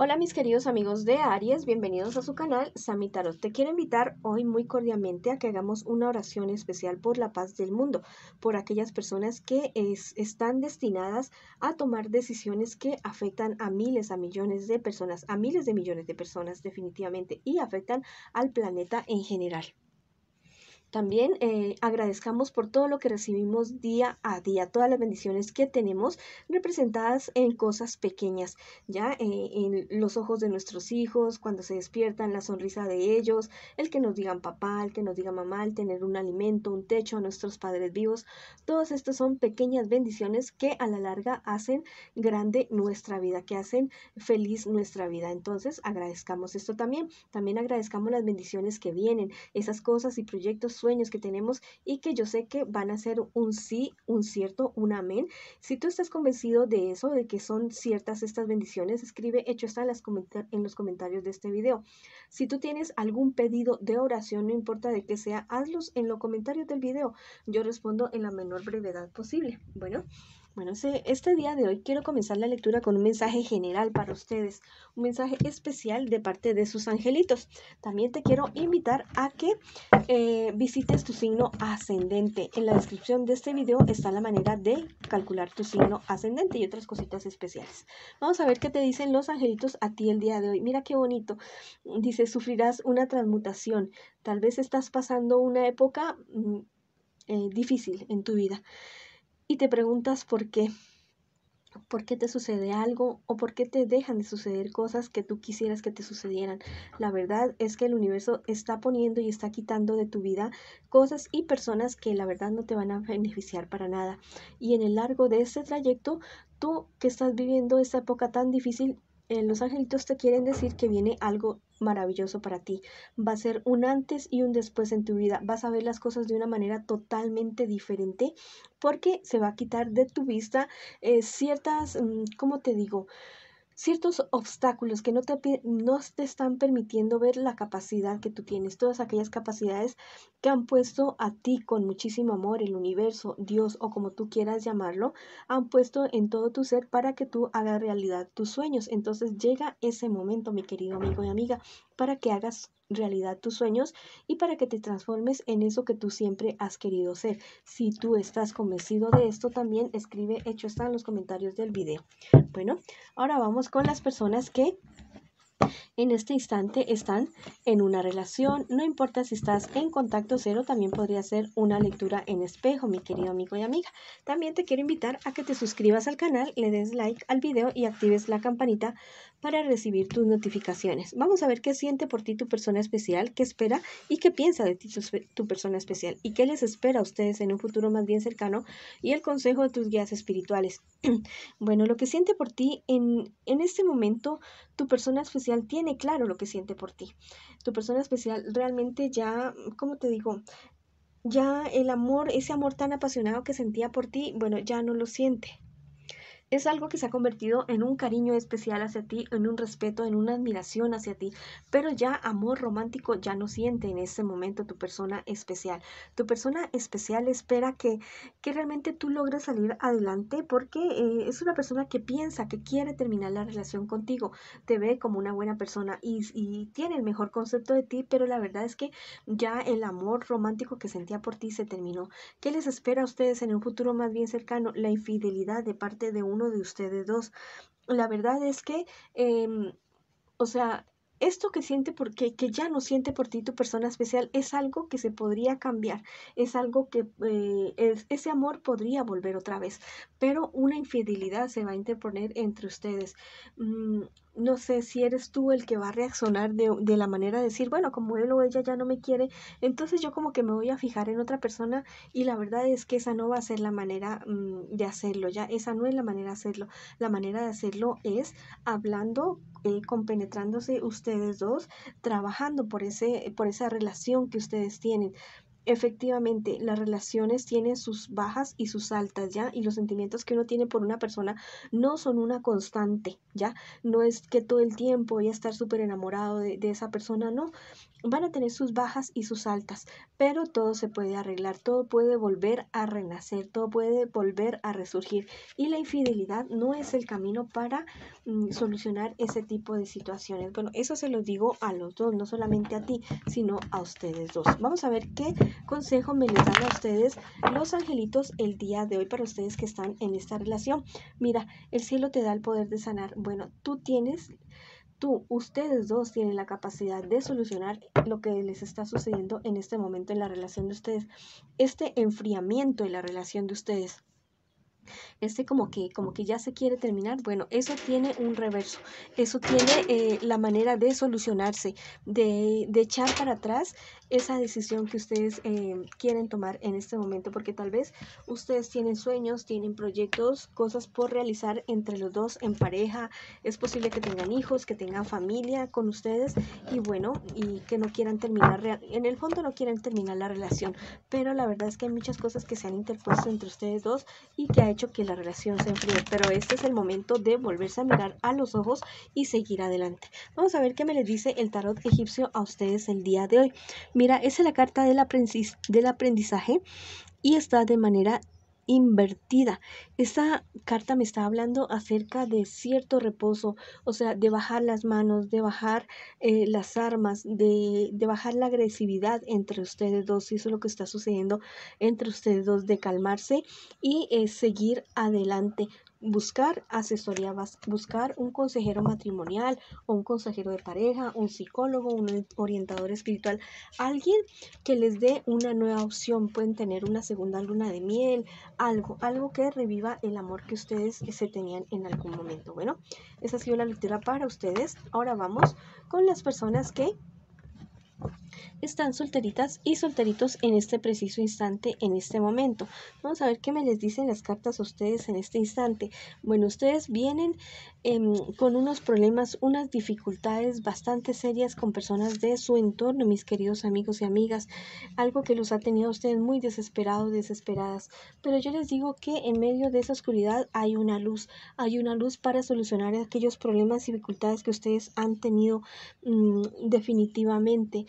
Hola mis queridos amigos de Aries, bienvenidos a su canal Sami Tarot. Te quiero invitar hoy muy cordialmente a que hagamos una oración especial por la paz del mundo, por aquellas personas que están destinadas a tomar decisiones que afectan a miles, a millones de personas, a miles de millones de personas definitivamente, y afectan al planeta en general. También agradezcamos por todo lo que recibimos día a día, todas las bendiciones que tenemos representadas en cosas pequeñas, ya en los ojos de nuestros hijos, cuando se despiertan, la sonrisa de ellos, el que nos digan papá, el que nos diga mamá, el tener un alimento, un techo, a nuestros padres vivos. Todas estas son pequeñas bendiciones que a la larga hacen grande nuestra vida, que hacen feliz nuestra vida. Entonces agradezcamos esto también. También agradezcamos las bendiciones que vienen, esas cosas y proyectos, sueños que tenemos y que yo sé que van a ser un sí, un cierto, un amén. Si tú estás convencido de eso, de que son ciertas estas bendiciones, escribe hecho está en los comentarios de este video. Si tú tienes algún pedido de oración, no importa de qué sea, hazlos en los comentarios del video. Yo respondo en la menor brevedad posible. Bueno, este día de hoy quiero comenzar la lectura con un mensaje general para ustedes, un mensaje especial de parte de sus angelitos. También te quiero invitar a que visites tu signo ascendente. En la descripción de este video está la manera de calcular tu signo ascendente y otras cositas especiales. Vamos a ver qué te dicen los angelitos a ti el día de hoy. Mira qué bonito. Dice, sufrirás una transmutación. Tal vez estás pasando una época difícil en tu vida. Y te preguntas por qué te sucede algo o por qué te dejan de suceder cosas que tú quisieras que te sucedieran. La verdad es que el universo está poniendo y está quitando de tu vida cosas y personas que la verdad no te van a beneficiar para nada. Y en el largo de este trayecto, tú que estás viviendo esta época tan difícil, los angelitos te quieren decir que viene algo maravilloso para ti. Va a ser un antes y un después en tu vida. Vas a ver las cosas de una manera totalmente diferente porque se va a quitar de tu vista ciertas, ¿cómo te digo?, ciertos obstáculos que no te están permitiendo ver la capacidad que tú tienes, todas aquellas capacidades que han puesto a ti con muchísimo amor, el universo, Dios o como tú quieras llamarlo, han puesto en todo tu ser para que tú hagas realidad tus sueños. Entonces llega ese momento, mi querido amigo y amiga, para que hagas realidad tus sueños y para que te transformes en eso que tú siempre has querido ser. Si tú estás convencido de esto, también escribe hecho está en los comentarios del video. Bueno, ahora vamos con las personas que en este instante están en una relación. No importa si estás en contacto cero, también podría ser una lectura en espejo, mi querido amigo y amiga. También te quiero invitar a que te suscribas al canal, le des like al video y actives la campanita para recibir tus notificaciones. Vamos a ver qué siente por ti tu persona especial, qué espera y qué piensa de ti tu persona especial y qué les espera a ustedes en un futuro más bien cercano y el consejo de tus guías espirituales. Bueno, lo que siente por ti en este momento, tu persona especial tiene claro lo que siente por ti. Tu persona especial realmente ya, ¿cómo te digo?, ya el amor, ese amor tan apasionado que sentía por ti, bueno, ya no lo siente. Es algo que se ha convertido en un cariño especial hacia ti, en un respeto, en una admiración hacia ti, pero ya amor romántico ya no siente en este momento tu persona especial. Tu persona especial espera que realmente tú logres salir adelante porque es una persona que piensa, que quiere terminar la relación contigo, te ve como una buena persona y tiene el mejor concepto de ti, pero la verdad es que ya el amor romántico que sentía por ti se terminó. ¿Qué les espera a ustedes en un futuro más bien cercano? La infidelidad de parte de uno de ustedes dos. La verdad es que, o sea, esto que siente que ya no siente por ti tu persona especial es algo que se podría cambiar, es algo que ese amor podría volver otra vez, pero una infidelidad se va a interponer entre ustedes. No sé si eres tú el que va a reaccionar de la manera de decir, bueno, como él o ella ya no me quiere, entonces yo como que me voy a fijar en otra persona, y la verdad es que esa no va a ser la manera de hacerlo, ya esa no es la manera de hacerlo. La manera de hacerlo es hablando, compenetrándose ustedes dos, trabajando por esa relación que ustedes tienen. Efectivamente, las relaciones tienen sus bajas y sus altas, ¿ya? Y los sentimientos que uno tiene por una persona no son una constante, ¿ya? No es que todo el tiempo voy a estar súper enamorado de esa persona, no. Van a tener sus bajas y sus altas, pero todo se puede arreglar, todo puede volver a renacer, todo puede volver a resurgir. Y la infidelidad no es el camino para solucionar ese tipo de situaciones. Bueno, eso se los digo a los dos, no solamente a ti, sino a ustedes dos. Vamos a ver qué consejo me les dan a ustedes los angelitos el día de hoy para ustedes que están en esta relación. Mira, el cielo te da el poder de sanar. Bueno, ustedes dos tienen la capacidad de solucionar lo que les está sucediendo en este momento en la relación de ustedes. Este enfriamiento en la relación de ustedes, como que ya se quiere terminar. Bueno, eso tiene un reverso, eso tiene la manera de solucionarse, de echar para atrás esa decisión que ustedes quieren tomar en este momento, porque tal vez ustedes tienen sueños, tienen proyectos, cosas por realizar entre los dos en pareja. Es posible que tengan hijos, que tengan familia con ustedes y bueno, y que no quieran terminar, en el fondo no quieren terminar la relación, pero la verdad es que hay muchas cosas que se han interpuesto entre ustedes dos y que ha hecho que la relación se enfríe, pero este es el momento de volverse a mirar a los ojos y seguir adelante. Vamos a ver qué me les dice el tarot egipcio a ustedes el día de hoy. Mira, esa es la carta del aprendizaje y está de manera invertida. Esta carta me está hablando acerca de cierto reposo, o sea, de bajar las manos, de bajar las armas, de bajar la agresividad entre ustedes dos. Eso es lo que está sucediendo entre ustedes dos, de calmarse y seguir adelante. Buscar asesoría, buscar un consejero matrimonial o un consejero de pareja, un psicólogo, un orientador espiritual, alguien que les dé una nueva opción. Pueden tener una segunda luna de miel, algo que reviva el amor que ustedes se tenían en algún momento. Bueno, esa ha sido la lectura para ustedes. Ahora vamos con las personas que están solteritas y solteritos en este preciso instante, en este momento. Vamos a ver qué me les dicen las cartas a ustedes en este instante. Bueno, ustedes vienen con unos problemas, unas dificultades bastante serias con personas de su entorno, mis queridos amigos y amigas. Algo que los ha tenido a ustedes muy desesperados, desesperadas. Pero yo les digo que en medio de esa oscuridad hay una luz. Hay una luz para solucionar aquellos problemas y dificultades que ustedes han tenido definitivamente.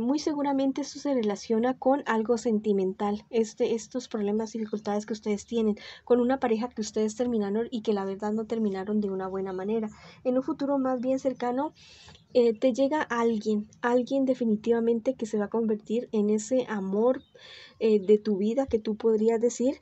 Muy seguramente eso se relaciona con algo sentimental, estos problemas y dificultades que ustedes tienen, con una pareja que ustedes terminaron y que la verdad no terminaron de una buena manera. En un futuro más bien cercano te llega alguien definitivamente que se va a convertir en ese amor de tu vida, que tú podrías decir.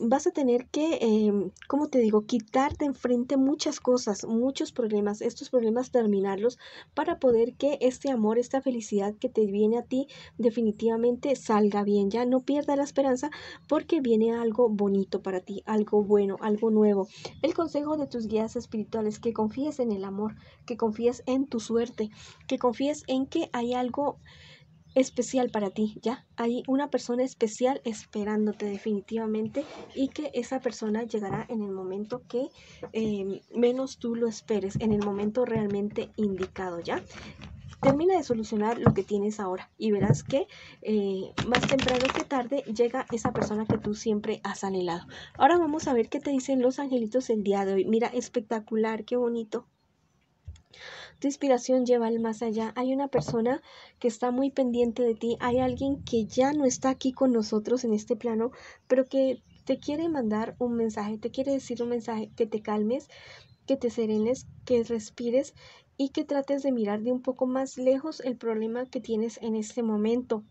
Vas a tener que, como te digo, quitar de enfrente muchas cosas, muchos problemas, estos problemas terminarlos para poder que este amor, esta felicidad que te viene a ti definitivamente salga bien. Ya no pierda la esperanza porque viene algo bonito para ti, algo bueno, algo nuevo. El consejo de tus guías espirituales: que confíes en el amor, que confíes en tu suerte, que confíes en que hay algo especial para ti, ¿ya? Hay una persona especial esperándote definitivamente y que esa persona llegará en el momento que menos tú lo esperes, en el momento realmente indicado, ¿ya? Termina de solucionar lo que tienes ahora y verás que más temprano que tarde llega esa persona que tú siempre has anhelado. Ahora vamos a ver qué te dicen los angelitos el día de hoy. Mira, espectacular, qué bonito. Tu inspiración lleva al más allá. Hay una persona que está muy pendiente de ti. Hay alguien que ya no está aquí con nosotros en este plano, pero que te quiere mandar un mensaje, te quiere decir un mensaje: que te calmes, que te serenes, que respires y que trates de mirar de un poco más lejos el problema que tienes en este momento.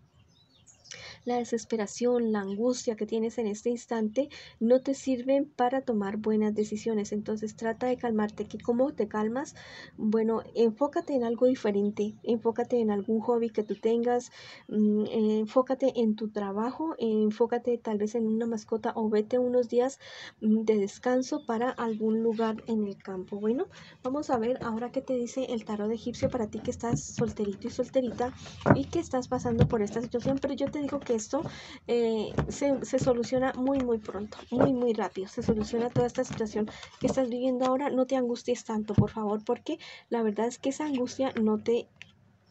La desesperación, la angustia que tienes en este instante no te sirven para tomar buenas decisiones. Entonces trata de calmarte. ¿Que cómo te calmas? Bueno, enfócate en algo diferente, enfócate en algún hobby que tú tengas, enfócate en tu trabajo, enfócate tal vez en una mascota, o vete unos días de descanso para algún lugar en el campo. Bueno, vamos a ver ahora qué te dice el tarot egipcio para ti que estás solterito y solterita y que estás pasando por esta situación. Pero yo te digo que esto se soluciona muy pronto, muy rápido. Se soluciona toda esta situación que estás viviendo ahora. No te angusties tanto, por favor, porque la verdad es que esa angustia no te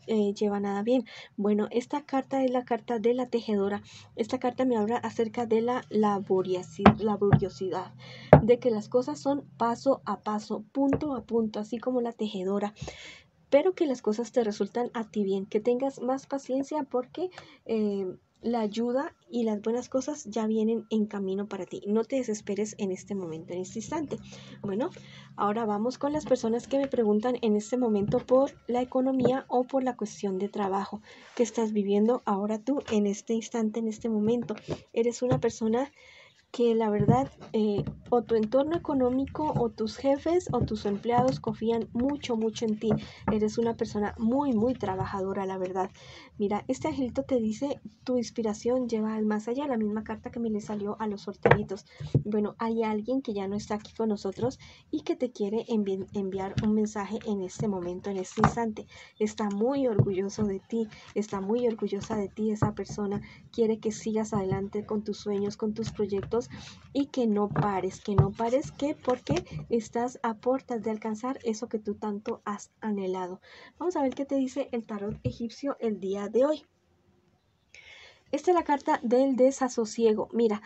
lleva nada bien. Bueno, esta carta es la carta de la tejedora. Esta carta me habla acerca de la laboriosidad, de que las cosas son paso a paso, punto a punto, así como la tejedora. Pero que las cosas te resultan a ti bien, que tengas más paciencia porque la ayuda y las buenas cosas ya vienen en camino para ti. No te desesperes en este momento, en este instante. Bueno, ahora vamos con las personas que me preguntan en este momento por la economía o por la cuestión de trabajo que estás viviendo ahora tú en este instante, en este momento. Eres una persona que la verdad o tu entorno económico o tus jefes o tus empleados confían mucho en ti. Eres una persona muy trabajadora, la verdad. Mira, este angelito te dice tu inspiración lleva al más allá, la misma carta que me le salió a los sorteritos. Bueno, hay alguien que ya no está aquí con nosotros y que te quiere enviar un mensaje en este momento, en este instante. Está muy orgulloso de ti, está muy orgullosa de ti esa persona. Quiere que sigas adelante con tus sueños, con tus proyectos, y que no pares, que porque estás a puertas de alcanzar eso que tú tanto has anhelado. Vamos a ver qué te dice el tarot egipcio el día de hoy. Esta es la carta del desasosiego. Mira,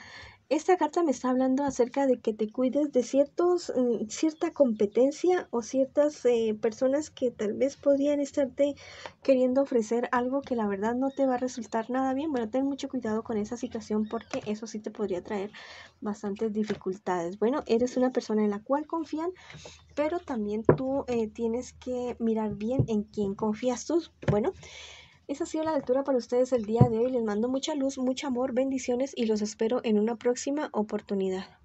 esta carta me está hablando acerca de que te cuides de cierta competencia o ciertas personas que tal vez podrían estarte queriendo ofrecer algo que la verdad no te va a resultar nada bien. Bueno, ten mucho cuidado con esa situación porque eso sí te podría traer bastantes dificultades. Bueno, eres una persona en la cual confían, pero también tú tienes que mirar bien en quién confías tú. Bueno, esa ha sido la lectura para ustedes el día de hoy. Les mando mucha luz, mucho amor, bendiciones y los espero en una próxima oportunidad.